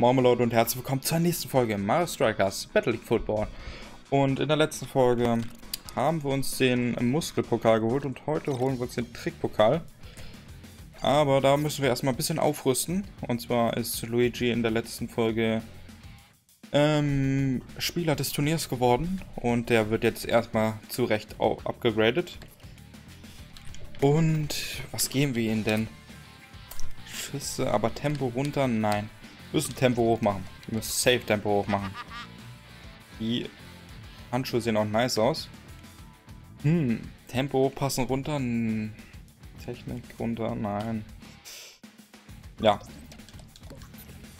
Moin Leute und herzlich willkommen zur nächsten Folge Mario Strikers Battle League Football. Und in der letzten Folge haben wir uns den Muskelpokal geholt und heute holen wir uns den Trickpokal. Aber da müssen wir erstmal ein bisschen aufrüsten. Und zwar ist Luigi in der letzten Folge Spieler des Turniers geworden und der wird jetzt erstmal zu Recht upgradet. Und was geben wir ihm denn? Schüsse, aber Tempo runter? Nein. Wir müssen Tempo hoch machen. Wir müssen safe Tempo hoch machen. Die Handschuhe sehen auch nice aus. Tempo hochpassen runter. Technik runter. Nein. Ja.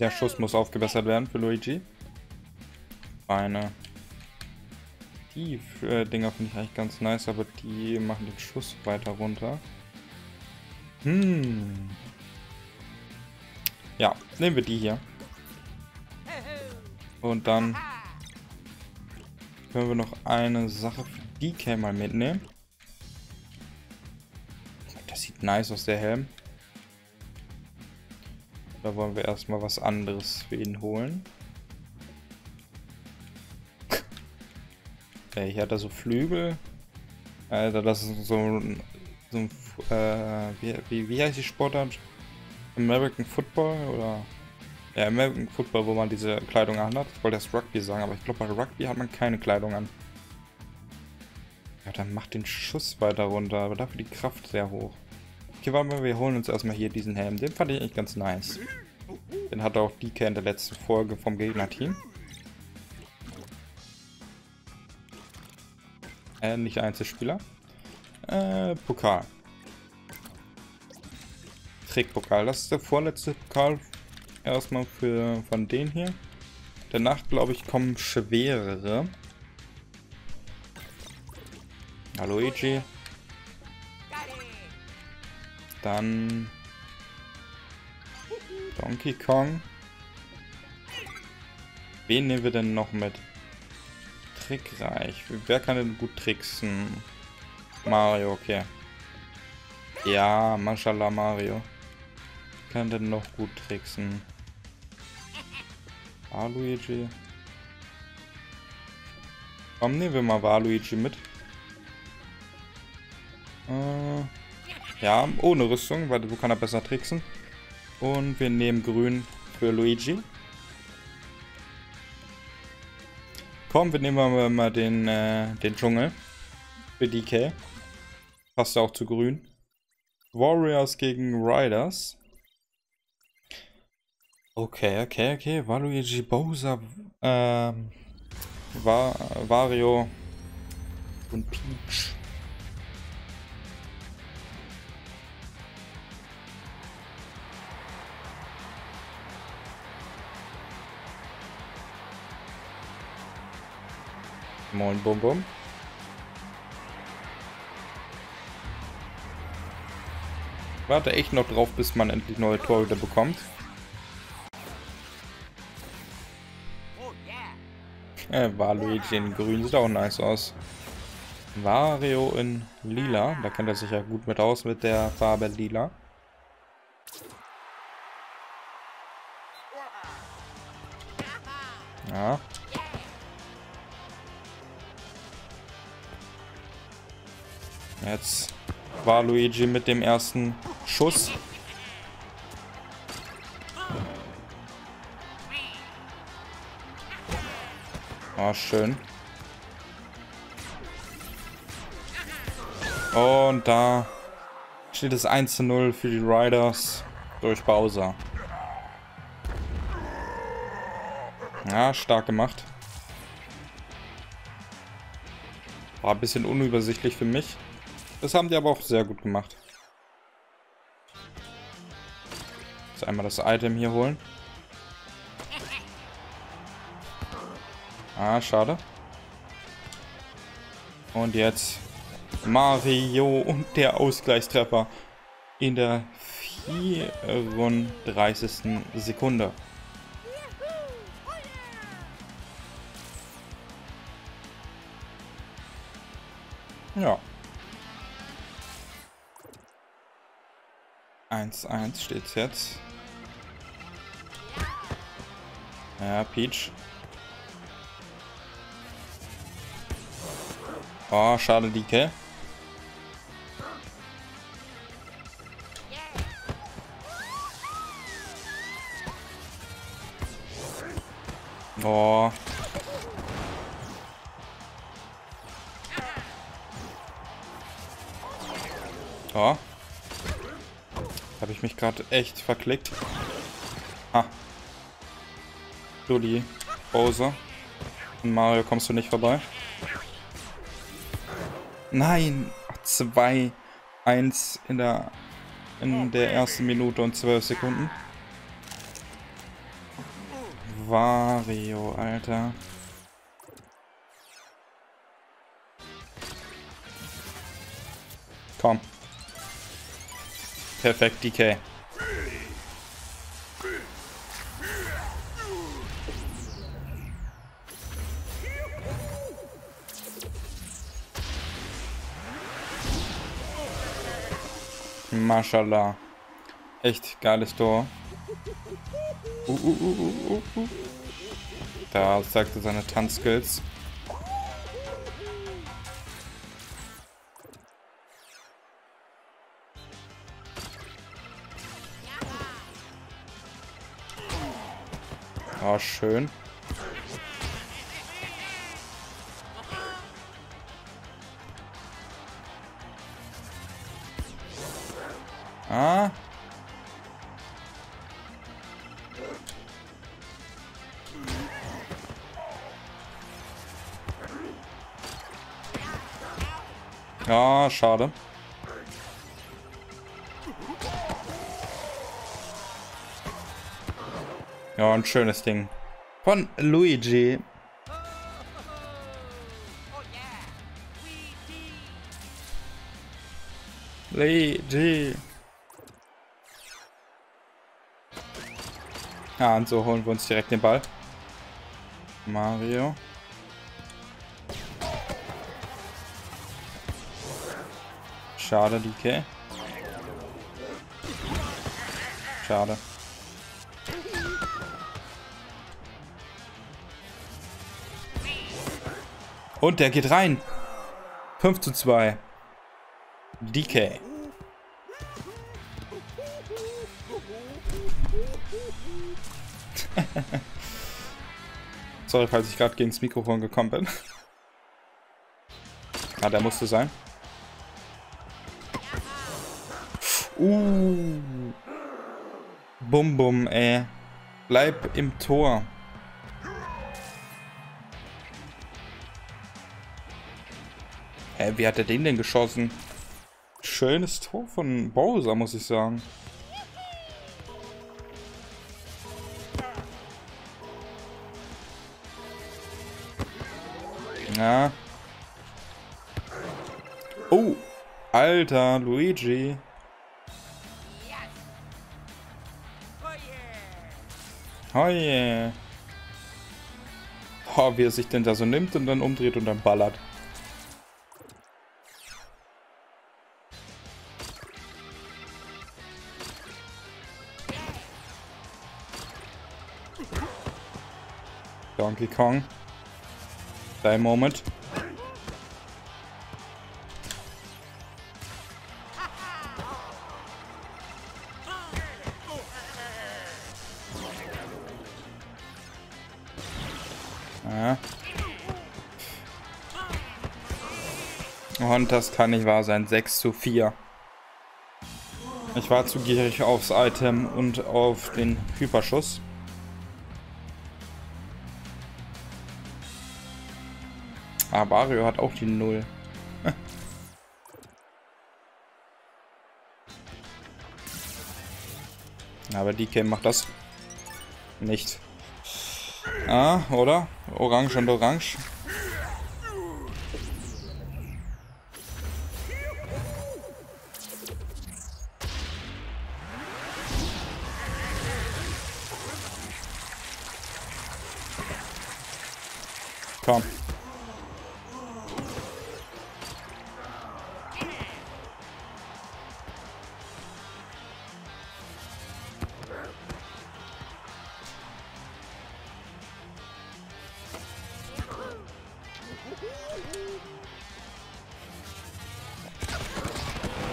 Der Schuss muss aufgebessert werden für Luigi. Beine. Die Dinger finde ich eigentlich ganz nice, aber die machen den Schuss weiter runter. Ja, nehmen wir die hier. Und dann können wir noch eine Sache für DK mal mitnehmen. Das sieht nice aus, der Helm. Da wollen wir erstmal was anderes für ihn holen. Okay, hier hat er so Flügel. Alter, das ist so ein wie heißt die Sportart? American Football oder... Ja, American Football, wo man diese Kleidung anhat. Ich wollte erst Rugby sagen, aber ich glaube bei Rugby hat man keine Kleidung an. Ja, dann macht den Schuss weiter runter, aber dafür die Kraft sehr hoch. Okay, warte mal, wir holen uns erstmal hier diesen Helm. Den fand ich eigentlich ganz nice. Den hat auch DK in der letzten Folge vom Gegnerteam. Nicht Einzelspieler. Pokal. TRICKPOKAL. Das ist der vorletzte Pokal erstmal von denen hier. Danach, glaube ich, kommen schwerere. Waluigi. Dann Donkey Kong. Wen nehmen wir denn noch mit? Trickreich. Wer kann denn gut tricksen? Mario, okay. Ja, Mashallah Mario. Kann denn noch gut tricksen? Waluigi. Komm, nehmen wir mal Waluigi mit. Ja, ohne Rüstung, weil so kann er besser tricksen. Und wir nehmen grün für Luigi. Komm, wir nehmen mal den Dschungel. Für DK. Passt ja auch zu grün. Warriors gegen Riders. Okay. Waluigi, Bowser, Wario und Peach. Moin, bum, bum. Warte echt noch drauf, bis man endlich neue Torhüter bekommt. Waluigi in grün sieht auch nice aus. Wario in lila, da kennt er sich ja gut mit aus mit der Farbe lila. Ja. Jetzt Waluigi mit dem ersten Schuss. Oh, schön. Und da steht es 1:0 für die Riders durch Bowser. Ja, stark gemacht. War ein bisschen unübersichtlich für mich. Das haben die aber auch sehr gut gemacht. Jetzt einmal das Item hier holen. Ah, schade. Und jetzt Mario und der Ausgleichstreffer in der 34. Sekunde. Ja. 1:1 steht's jetzt. Ja, Peach. Oh, schade, Dike. Oh. Oh. Habe ich mich gerade echt verklickt. Ah. So, die Pause. Mario, kommst du nicht vorbei? Nein! 2-1 in der ersten Minute und 12 Sekunden. Wario, Alter. Komm. Perfekt, DK. Mashallah. Echt geiles Tor. Da zeigte seine Tanzskills. Oh, schön. Ah. Ah, schade. Ja, ein schönes Ding. Von Luigi. Luigi. Ja, und so holen wir uns direkt den Ball. Mario. Schade, DK. Schade. Und der geht rein. 5:2. DK. Sorry, falls ich gerade gegen das Mikrofon gekommen bin. Ah, der musste sein. Bum bum, ey. Bleib im Tor. Hä, wie hat er den denn geschossen? Schönes Tor von Bowser, muss ich sagen. Na. Oh, alter Luigi. Oh yeah. Oh, wie er sich denn da so nimmt und dann umdreht und dann ballert. Donkey Kong. Dein Moment. Ja. Und das kann nicht wahr sein. 6:4. Ich war zu gierig aufs Item und auf den Hyperschuss. Ah, Mario hat auch die 0. Aber DK macht das nicht. Ah, oder? Orange und Orange. Komm.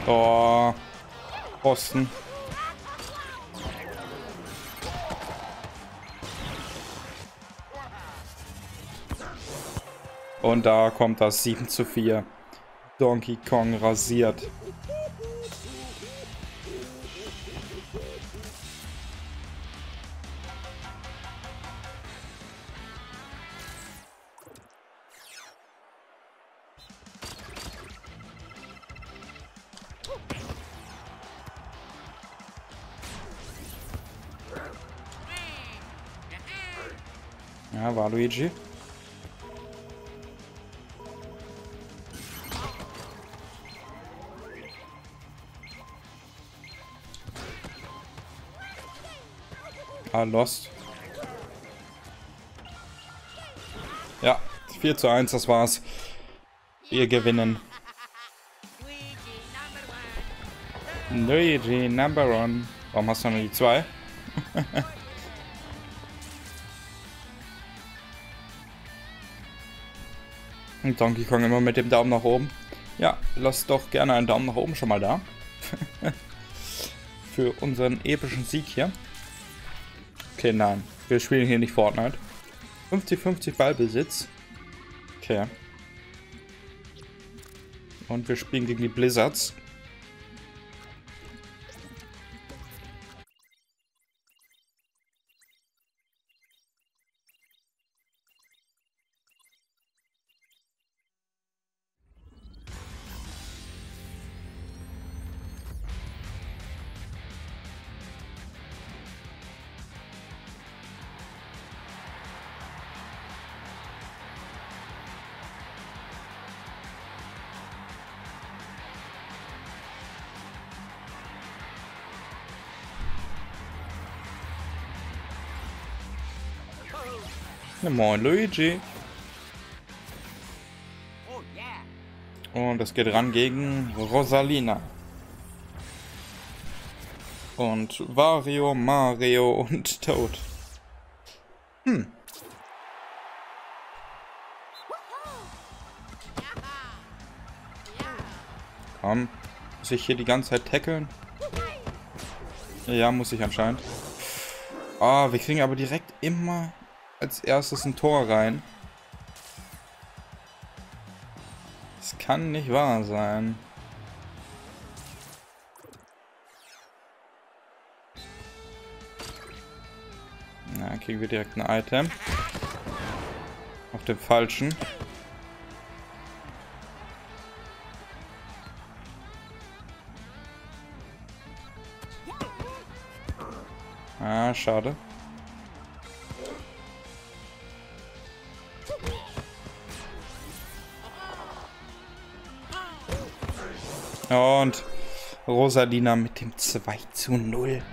Oh. Posten. Und da kommt das 7:4. Donkey Kong rasiert. Ja, Waluigi. Ah, lost. Ja, 4:1, das war's. Wir gewinnen. Luigi, number one. Warum hast du noch die 2? Und Donkey Kong immer mit dem Daumen nach oben. Ja, lasst doch gerne einen Daumen nach oben schon mal da. Für unseren epischen Sieg hier. Okay, nein. Wir spielen hier nicht Fortnite. 50-50 Ballbesitz. Okay. Und wir spielen gegen die Blizzards. Ja, moin Luigi. Und es geht ran gegen Rosalina. Und Wario, Mario und Toad. Hm. Komm. Muss ich hier die ganze Zeit tackeln? Ja, muss ich anscheinend. Ah, wir kriegen aber direkt immer als erstes ein Tor rein. Das kann nicht wahr sein. Na, kriegen wir direkt ein Item. Auf dem falschen. Ah, schade. Und Rosalina mit dem 2:0.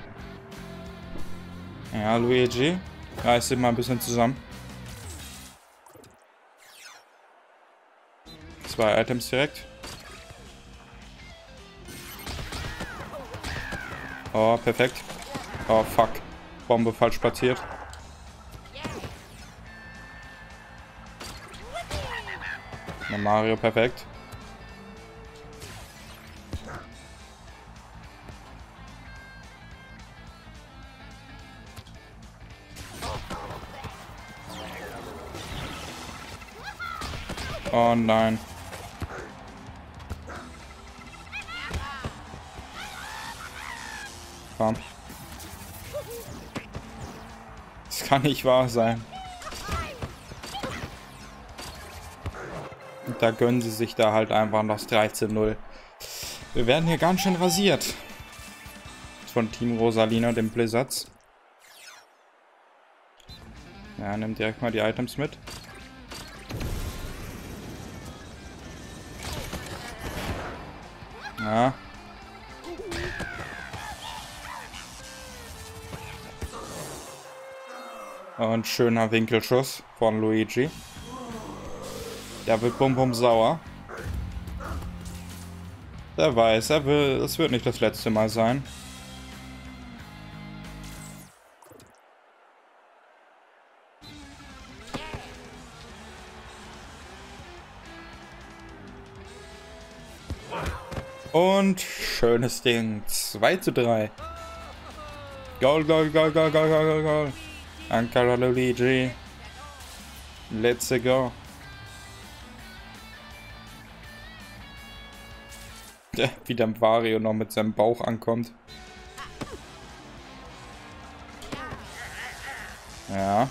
Ja, Luigi, reiß dich mal ein bisschen zusammen. 2 Items direkt. Oh, perfekt. Oh, fuck. Bombe falsch platziert. Na, Mario, perfekt. Oh nein. Komm. Das kann nicht wahr sein. Und da gönnen sie sich da halt einfach noch 13:0. Wir werden hier ganz schön rasiert. Von Team Rosalina, dem Blizzards. Ja, nimm direkt mal die Items mit. Ja. Und schöner Winkelschuss von Luigi. Der wird bum bum sauer. Der weiß, er will, es wird nicht das letzte Mal sein. Und schönes Ding. 2:3. Goal, goal, goal, goal, goal, goal, goal. Ankara Luigi. Let's go. Wie der Mario noch mit seinem Bauch ankommt. Ja.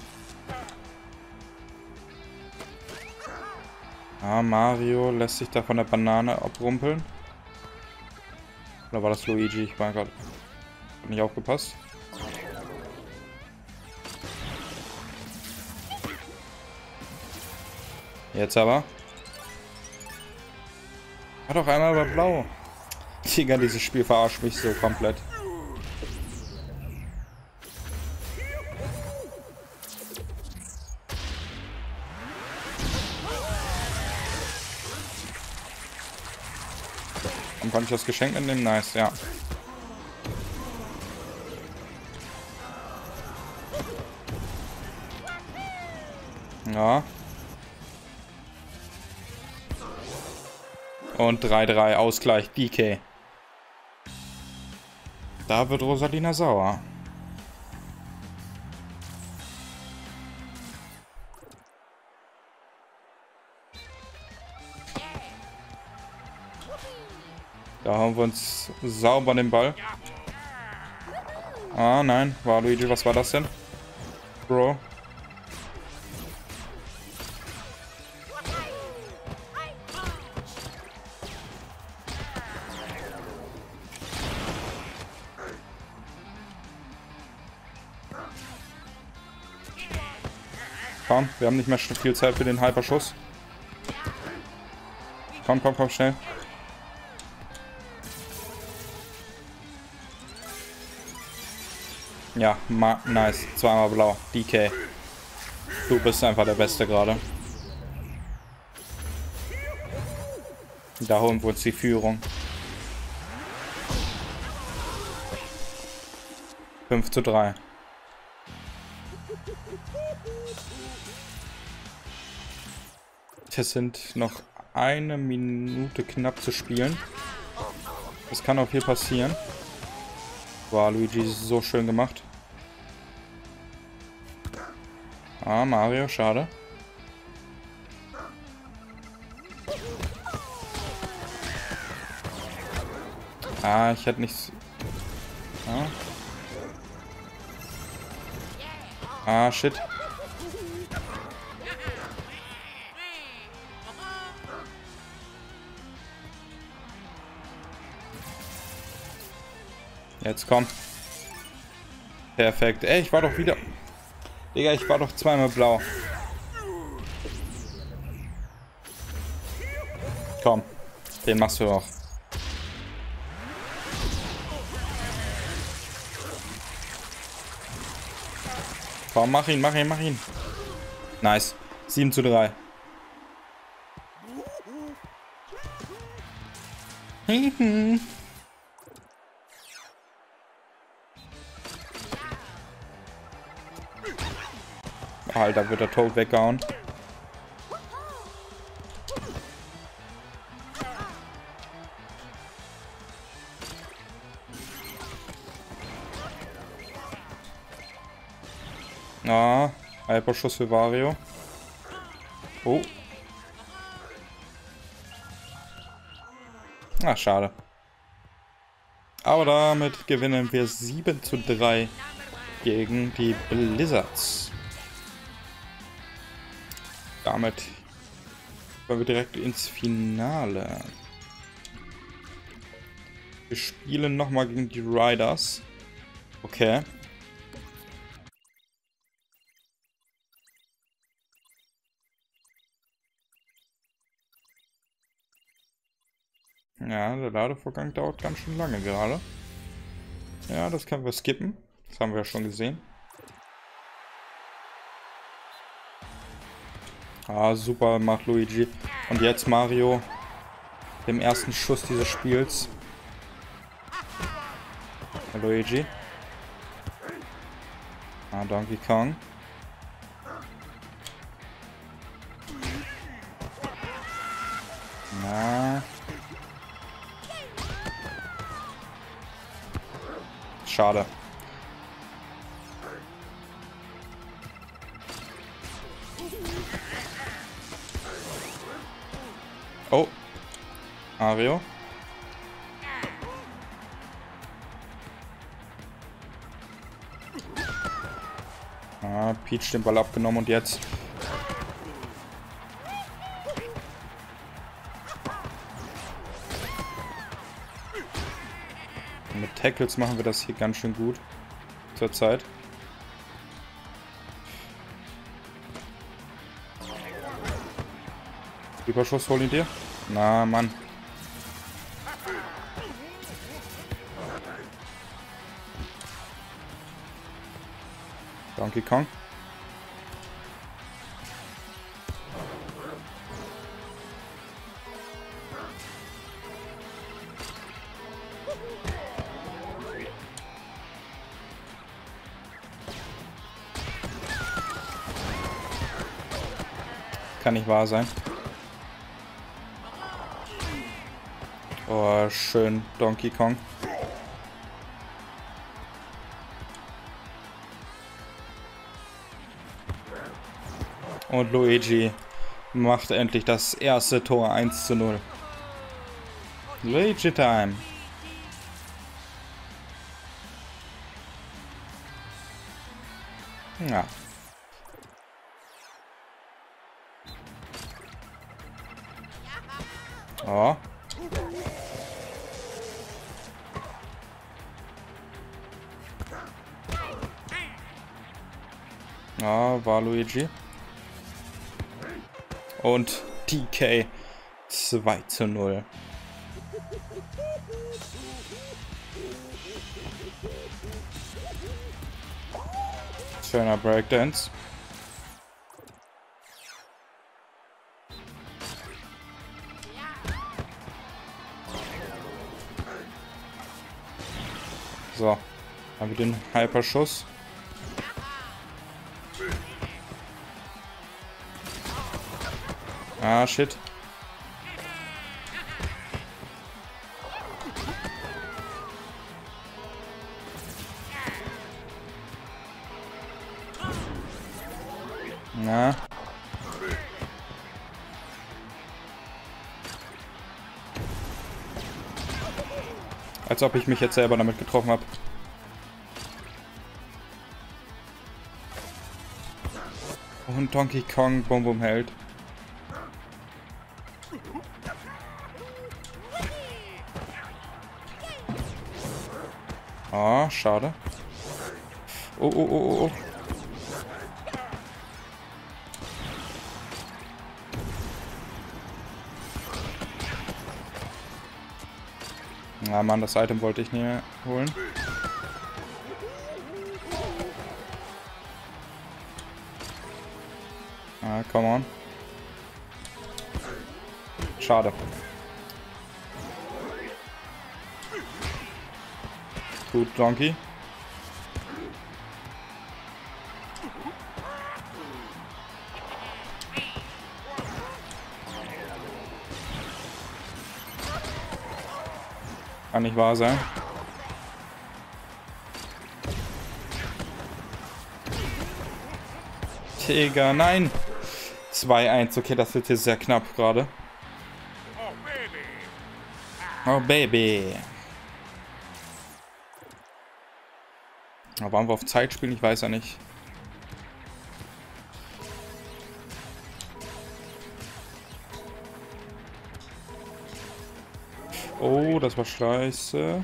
Ah, Mario lässt sich da von der Banane abrumpeln. Oder war das Luigi? Ich mein Gott. Hab nicht aufgepasst. Jetzt aber. Hat doch einmal bei Blau. Digga, dieses Spiel verarscht mich so komplett. Und kann ich das Geschenk mitnehmen? Nice, ja. Ja. Und 3:3, Ausgleich, DK. Da wird Rosalina sauer. Da haben wir uns sauber den Ball. Ah nein, Waluigi, was war das denn? Bro. Komm, wir haben nicht mehr viel Zeit für den Hyperschuss. Komm, komm, komm, schnell. Ja, nice. Zweimal blau. DK. Du bist einfach der Beste gerade. Da holen wir uns die Führung. 5:3. Es sind noch eine Minute knapp zu spielen. Das kann auch hier passieren. Wow, Luigi ist so schön gemacht. Ah, Mario, schade. Ah, ich hätte nichts... Ah, ah shit. Jetzt komm. Perfekt. Ey, ich war doch wieder... Digga, ich war doch zweimal blau. Komm. Den machst du doch. Komm, mach ihn, mach ihn, mach ihn. Nice. 7:3. Alter, wird der Toad weggehauen. Ah, Hyperschuss für Wario. Oh. Ah, schade. Aber damit gewinnen wir 7:3 gegen die Blizzards. Damit kommen wir direkt ins Finale. Wir spielen nochmal gegen die Riders. Okay. Ja, der Ladevorgang dauert ganz schön lange gerade. Ja, das können wir skippen. Das haben wir ja schon gesehen. Ah, super, macht Luigi. Und jetzt Mario. Dem ersten Schuss dieses Spiels. Luigi. Ah, Donkey Kong. Na. schade. Oh. Mario. Ah, Peach den Ball abgenommen und jetzt. Mit Tackles machen wir das hier ganz schön gut. Zurzeit. Überschuss hol ihn dir. Na, Mann. Donkey Kong. Kann nicht wahr sein. Oh, schön, Donkey Kong. Und Luigi macht endlich das erste Tor 1:0. Luigi Time. Ja. Oh. Ja, war Luigi. Und TK 2:0. Schöner Breakdance. So, haben wir den Hyperschuss. Ah, shit. Na. Als ob ich mich jetzt selber damit getroffen habe. Und Donkey Kong Bum Bum hält. Oh, schade. Oh, oh, oh, oh. Na, Mann, das Item wollte ich nie holen. Ah, come on. Schade. Gut, Donkey. Kann nicht wahr sein. Digga, nein! 2:1, okay, das wird hier sehr knapp gerade. Oh, Baby! Waren wir auf Zeitspielen? Ich weiß ja nicht. Oh, das war scheiße.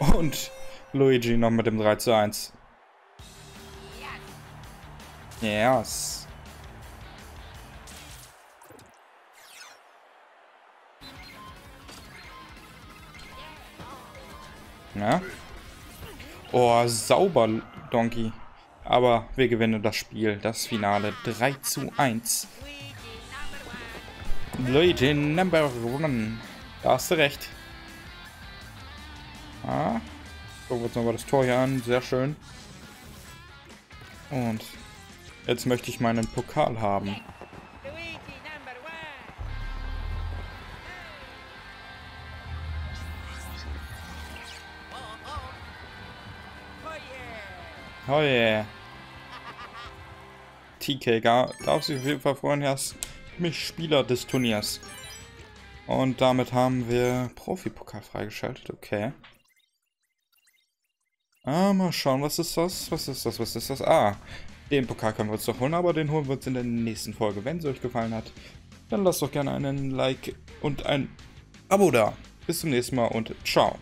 Und Luigi noch mit dem 3:1. Yes. Ja. Oh, sauber, Donkey. Aber wir gewinnen das Spiel, das Finale 3:1. Leute, Number 1. Da hast du recht. Ah. Gucken wir uns nochmal das Tor hier an. Sehr schön. Und jetzt möchte ich meinen Pokal haben. Oh yeah. TK, darf sich auf jeden Fall freuen, er ist mich Spieler des Turniers. Und damit haben wir Profi-Pokal freigeschaltet, okay. Ah, mal schauen, was ist das? Was ist das? Was ist das? Ah, den Pokal können wir uns doch holen, aber den holen wir uns in der nächsten Folge. Wenn es euch gefallen hat, dann lasst doch gerne einen Like und ein Abo da. Bis zum nächsten Mal und ciao.